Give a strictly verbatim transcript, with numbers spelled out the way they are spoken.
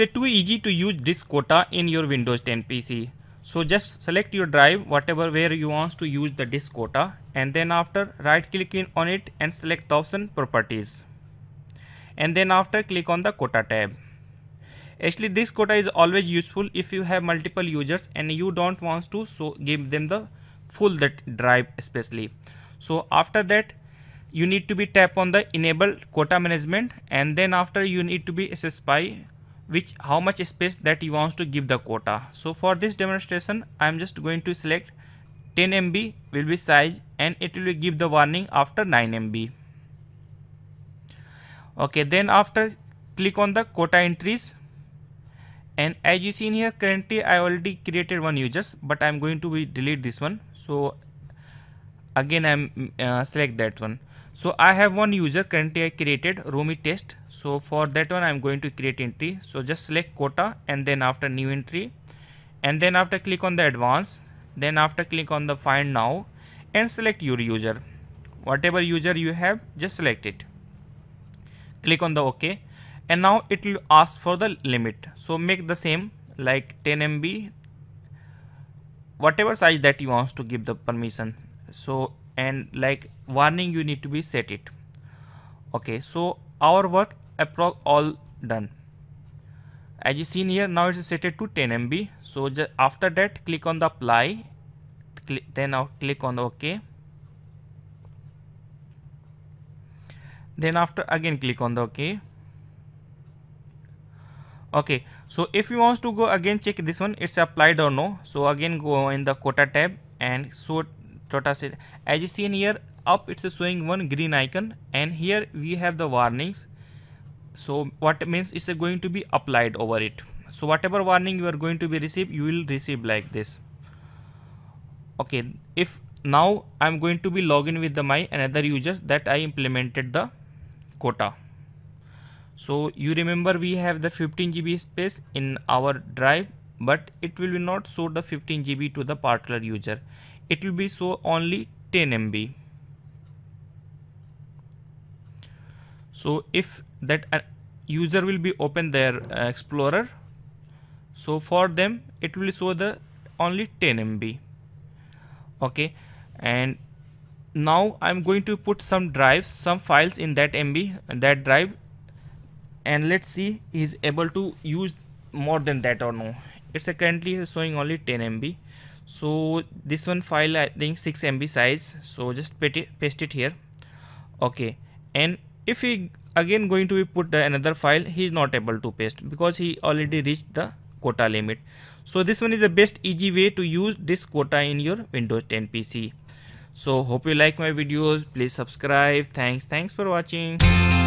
It's too easy to use disk quota in your Windows ten P C. So just select your drive, whatever where you want to use the disk quota, and then after right click in on it and select the option properties. And then after click on the quota tab. Actually this quota is always useful if you have multiple users and you don't want to so give them the full that drive especially. So after that you need to be tap on the enable quota management, and then after you need to be S S P I which how much space that you want to give the quota. So for this demonstration I am just going to select ten M B will be size and it will give the warning after nine M B. Okay, then after click on the quota entries, and as you see in here currently I already created one users, but I am going to delete this one. So again I am uh, select that one. So I have one user currently I created Romi test. So for that one I am going to create entry. So just select quota and then after new entry, and then after click on the advanced, then after click on the find now and select your user. Whatever user you have just select it. Click on the OK, and now it will ask for the limit. So make the same like ten M B, whatever size that you want to give the permission. So and like warning you need to be set it. Okay, so our work approx all done. As you see here now it's set it to ten M B. So just after that click on the apply, Cl then I'll click on the OK. Then after again click on the OK. Okay, so if you want to go again check this one, it's applied or no. So again go in the quota tab and so quota set. As you see in here up it's showing one green icon, and here we have the warnings. So what it means it's going to be applied over it. So whatever warning you are going to be received, you will receive like this. Okay, if now I'm going to be login with the my another users that I implemented the quota. So you remember we have the fifteen G B space in our drive, but it will not show the fifteen G B to the particular user. It will be show only ten M B. So if that uh, user will be open their uh, Explorer, so for them it will show the only ten M B. Okay, and now I'm going to put some drives, some files in that M B and that drive. And let's see is able to use more than that or no. It's currently showing only ten M B. So this one file I think six M B size. So just paste it here. Okay. And if he again going to be put the another file, he is not able to paste because he already reached the quota limit. So this one is the best easy way to use this quota in your Windows ten P C. So hope you like my videos. Please subscribe. Thanks. Thanks for watching.